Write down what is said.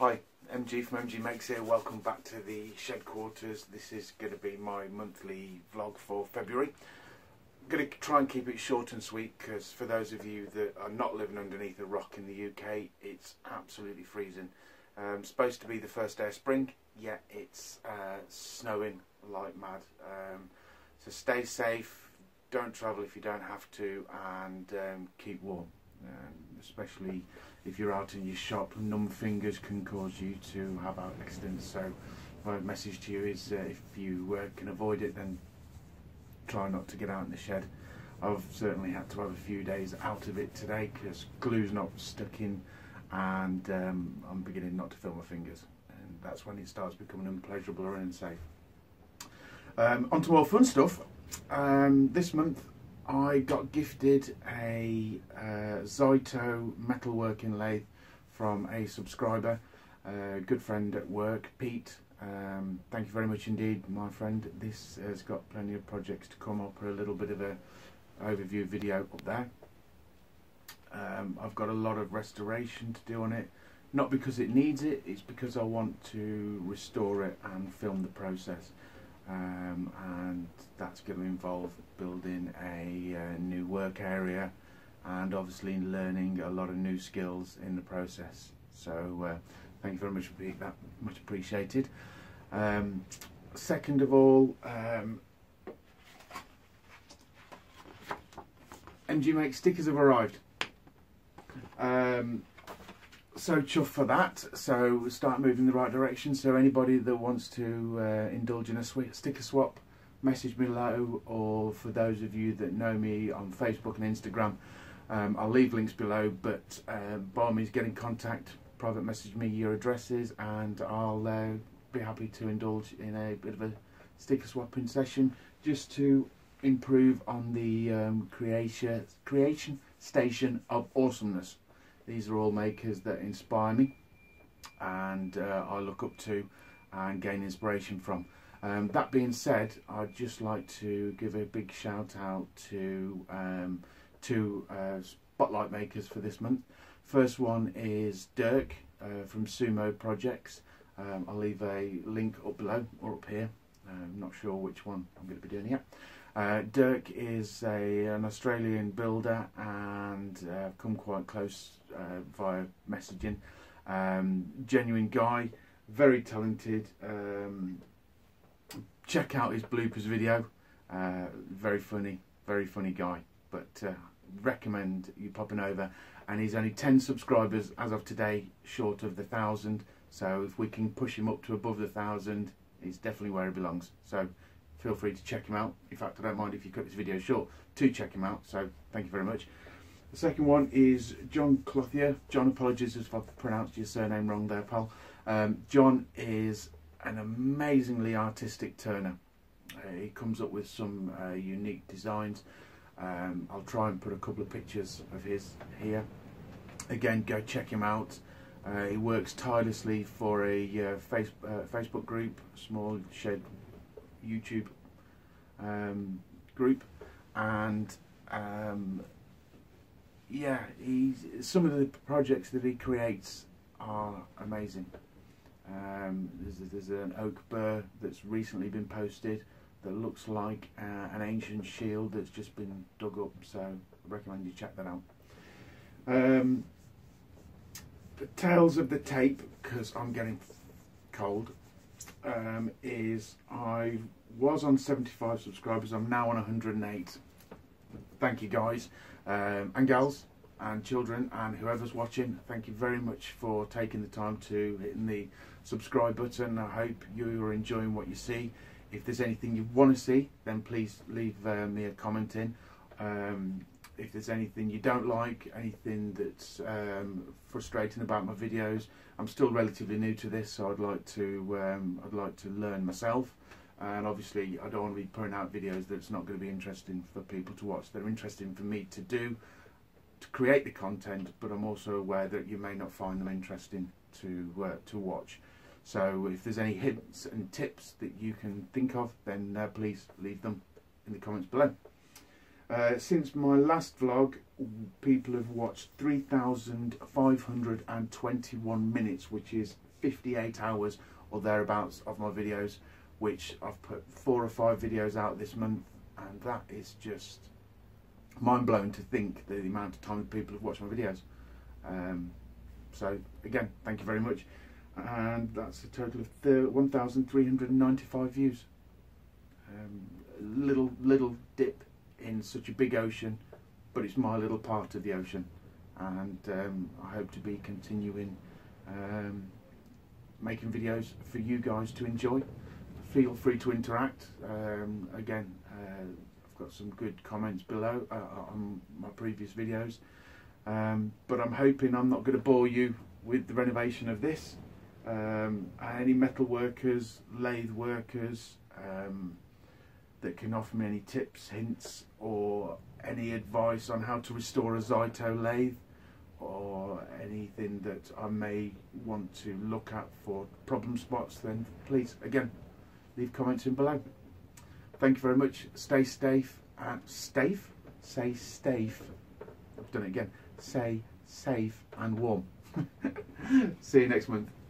Hi, MG from MG Makes here. Welcome back to the Shed Quarters. This is going to be my monthly vlog for February. I'm going to try and keep it short and sweet because for those of you that are not living underneath a rock in the UK, it's absolutely freezing. Supposed to be the first day of spring, yet it's snowing like mad. So stay safe, don't travel if you don't have to, and keep warm. Especially if you're out in your shop, numb fingers can cause you to have out accidents. So my message to you is if you can avoid it, then try not to get out in the shed. I've certainly had to have a few days out of it today because glue's not stuck in, and I'm beginning not to feel my fingers, and that's when it starts becoming unpleasurable or unsafe. On to more fun stuff. This month I got gifted a Zyto metalworking lathe from a subscriber, a good friend at work, Pete. Thank you very much indeed, my friend. This has got plenty of projects to come. I'll put a little bit of an overview video up there. I've got a lot of restoration to do on it, not because it needs it, it's because I want to restore it and film the process. And that's going to involve building a new work area and obviously learning a lot of new skills in the process. So thank you very much for being that, much appreciated. Second of all, MG Make stickers have arrived. So chuffed for that. So start moving in the right direction. So anybody that wants to indulge in a sticker swap, message me below, or for those of you that know me on Facebook and Instagram, I'll leave links below, but by all means get in contact, private message me your addresses, and I'll be happy to indulge in a bit of a sticker swapping session just to improve on the creation station of awesomeness. These are all makers that inspire me, and I look up to and gain inspiration from. That being said, I'd just like to give a big shout out to two spotlight makers for this month. First one is Dirk from Sumo Projects. I'll leave a link up below or up here. I'm not sure which one I'm going to be doing yet. Dirk is an Australian builder, and I've come quite close via messaging. Genuine guy, very talented. Check out his bloopers video. Very funny guy. But recommend you popping over. And he's only 10 subscribers as of today, short of the 1,000. So if we can push him up to above the 1,000, he's definitely where he belongs. So feel free to check him out. In fact, I don't mind if you cut this video short to check him out, so thank you very much. The second one is John Clothier. John, apologies if I've pronounced your surname wrong there, pal. John is an amazingly artistic turner. He comes up with some unique designs. I'll try and put a couple of pictures of his here. Again, go check him out. He works tirelessly for a Facebook group, Small Shed YouTube group, and yeah, some of the projects that he creates are amazing. There's an oak burr that's recently been posted that looks like an ancient shield that's just been dug up, so I recommend you check that out. The tales of the tape, because I'm getting cold, is I was on 75 subscribers. I'm now on 108. Thank you guys and gals and children and whoever's watching. Thank you very much for taking the time to hit the subscribe button. I hope you're enjoying what you see. If there's anything you want to see, then please leave me a comment in. If there's anything you don't like, anything that's frustrating about my videos, I'm still relatively new to this, so I'd like to learn myself. And obviously, I don't want to be putting out videos that's not going to be interesting for people to watch. They're interesting for me to do, to create the content, but I'm also aware that you may not find them interesting to watch. So if there's any hints and tips that you can think of, then please leave them in the comments below. Since my last vlog, people have watched 3,521 minutes, which is 58 hours or thereabouts of my videos, which I've put 4 or 5 videos out this month, and that is just mind-blowing to think the amount of time people have watched my videos. So again, thank you very much, and that's a total of 1,395 views. Little dip in such a big ocean, but it's my little part of the ocean, and I hope to be continuing making videos for you guys to enjoy. Feel free to interact. Again, I've got some good comments below on my previous videos, but I'm hoping I'm not going to bore you with the renovation of this. Any metal workers, lathe workers that can offer me any tips, hints, or any advice on how to restore a Zyto lathe, or anything that I may want to look at for problem spots, then please, again, leave comments in below. Thank you very much. Stay safe and safe. Say safe. I've done it again. Say safe and warm. See you next month.